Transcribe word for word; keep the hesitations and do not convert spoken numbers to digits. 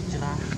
video hấp dẫn.